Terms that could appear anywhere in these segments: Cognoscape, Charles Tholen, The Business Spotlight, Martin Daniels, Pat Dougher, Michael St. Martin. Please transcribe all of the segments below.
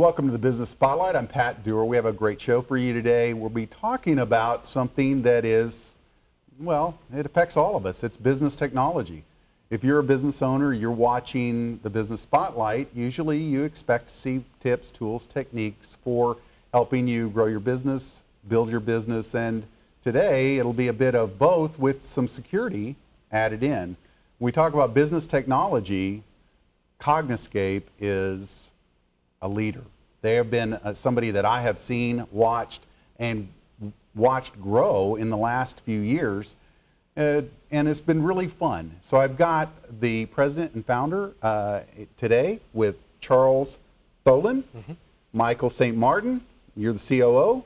welcome to the Business Spotlight. I'm Pat Dougher. We have a great show for you today. We'll be talking about something that is, well, it affects all of us. It's business technology. If you're a business owner, you're watching the Business Spotlight, usually you expect to see tips, tools, techniques for helping you grow your business, build your business, and today it'll be a bit of both with some security added in. When we talk about business technology, Cognoscape is a leader. They have been somebody that I have seen, watched grow in the last few years, and it's been really fun. So I've got the president and founder today with Charles Tholen, Michael St. Martin, you're the COO.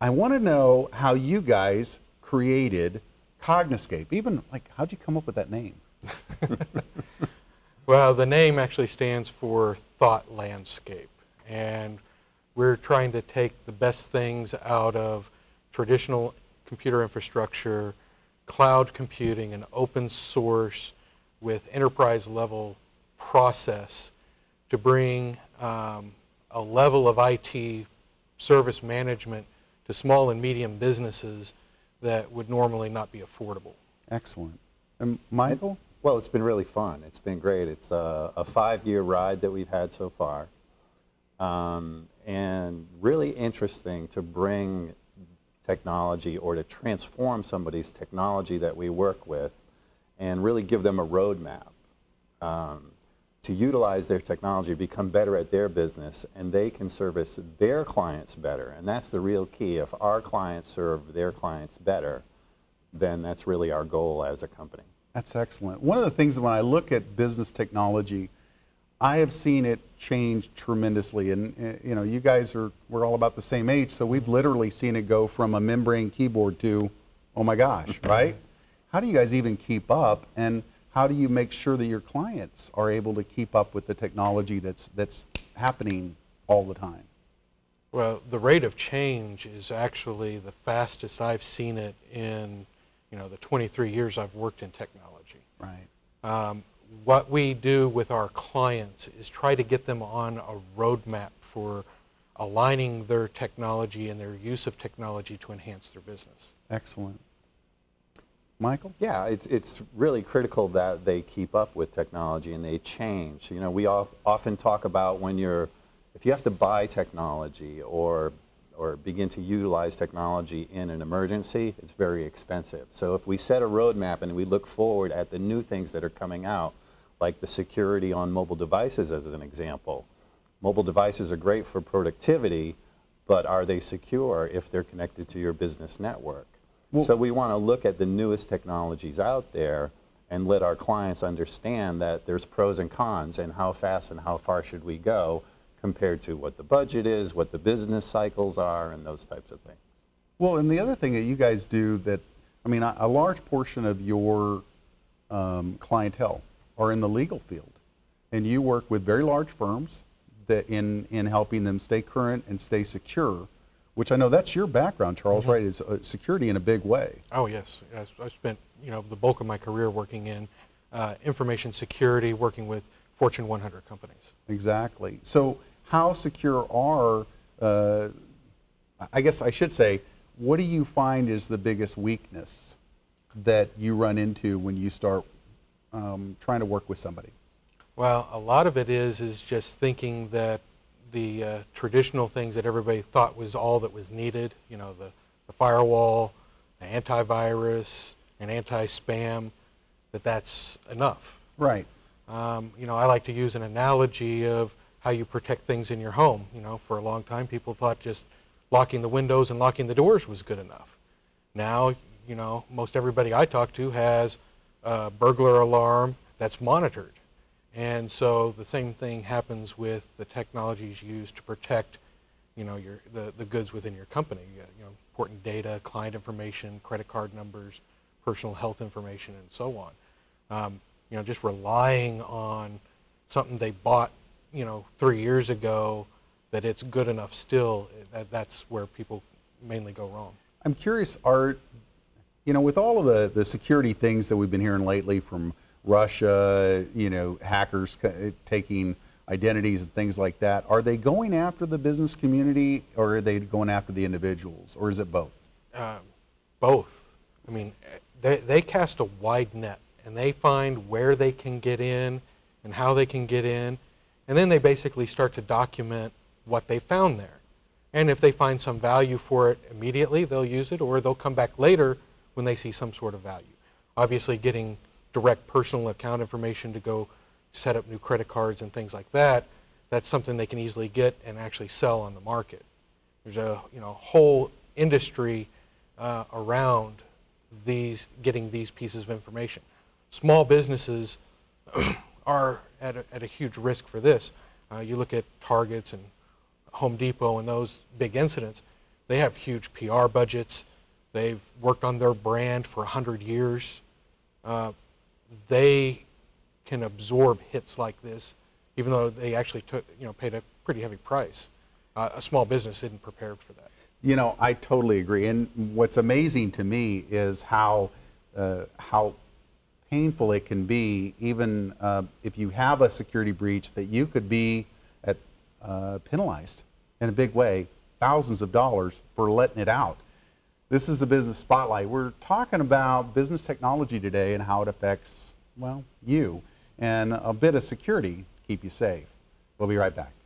I want to know how you guys created Cognoscape. Even, like, how'd you come up with that name? Well, the name actually stands for Thought Landscape, and we're trying to take the best things out of traditional computer infrastructure, cloud computing, and open source with enterprise-level process to bring a level of IT service management to small and medium businesses that would normally not be affordable. Excellent. And Michael? Well, it's been really fun. It's been great. It's a five-year ride that we've had so far, and really interesting to bring technology, or to transform somebody's technology that we work with, and really give them a roadmap to utilize their technology, become better at their business, and they can service their clients better. And that's the real key. If our clients serve their clients better, then that's really our goal as a company. That's excellent. One of the things when I look at business technology, I have seen it change tremendously. And you know, you guys are, we're all about the same age, so we've literally seen it go from a membrane keyboard to, oh my gosh, right? How do you guys even keep up, and how do you make sure that your clients are able to keep up with the technology that's happening all the time? Well, the rate of change is actually the fastest I've seen it in, you know, the 23 years I've worked in technology. Right. What we do with our clients is try to get them on a roadmap for aligning their technology and their use of technology to enhance their business. Excellent. Michael? Yeah, it's really critical that they keep up with technology and they change. You know, we often talk about when you're, if you have to buy technology or begin to utilize technology in an emergency, it's very expensive. So if we set a roadmap and we look forward at the new things that are coming out, like the security on mobile devices as an example. Mobile devices are great for productivity, but are they secure if they're connected to your business network? Well, so we want to look at the newest technologies out there and let our clients understand that there's pros and cons, and how fast and how far should we go compared to what the budget is, what the business cycles are, and those types of things. Well, and the other thing that you guys do that, I mean, a large portion of your clientele are in the legal field, and you work with very large firms that in helping them stay current and stay secure, which I know that's your background, Charles, right, is security in a big way. Oh, yes. I spent, you know, the bulk of my career working in information security, working with Fortune 100 companies. Exactly. So how secure are, I guess I should say, what do you find is the biggest weakness that you run into when you start trying to work with somebody? Well, a lot of it is just thinking that the traditional things that everybody thought was all that was needed, you know, the firewall, the antivirus, and anti-spam, that's enough. Right. You know, I like to use an analogy of how you protect things in your home. You know, for a long time, people thought just locking the windows and locking the doors was good enough. Now, you know, most everybody I talk to has a burglar alarm that's monitored. And so the same thing happens with the technologies used to protect, you know, the goods within your company. You know, important data, client information, credit card numbers, personal health information, and so on. You know, just relying on something they bought, you know, 3 years ago, that it's good enough still, that's where people mainly go wrong. I'm curious, Art, you know, with all of the security things that we've been hearing lately, from Russia, you know, hackers taking identities and things like that, are they going after the business community, or are they going after the individuals, or is it both? Both. I mean, they cast a wide net, and they find where they can get in and how they can get in, and then they basically start to document what they found there. And if they find some value for it immediately, they'll use it, or they'll come back later when they see some sort of value. Obviously, getting direct personal account information to go set up new credit cards and things like that, that's something they can easily get and actually sell on the market. There's a whole industry around these, getting these pieces of information. Small businesses are at a huge risk for this. You look at Targets and Home Depot and those big incidents, they have huge PR budgets. They've worked on their brand for 100 years. They can absorb hits like this, even though they actually took, paid a pretty heavy price. A small business isn't prepared for that. I totally agree. And what's amazing to me is how painful it can be, even if you have a security breach, that you could be penalized in a big way, thousands of dollars for letting it out. This is the Business Spotlight. We're talking about business technology today and how it affects, well, you, and a bit of security to keep you safe. We'll be right back.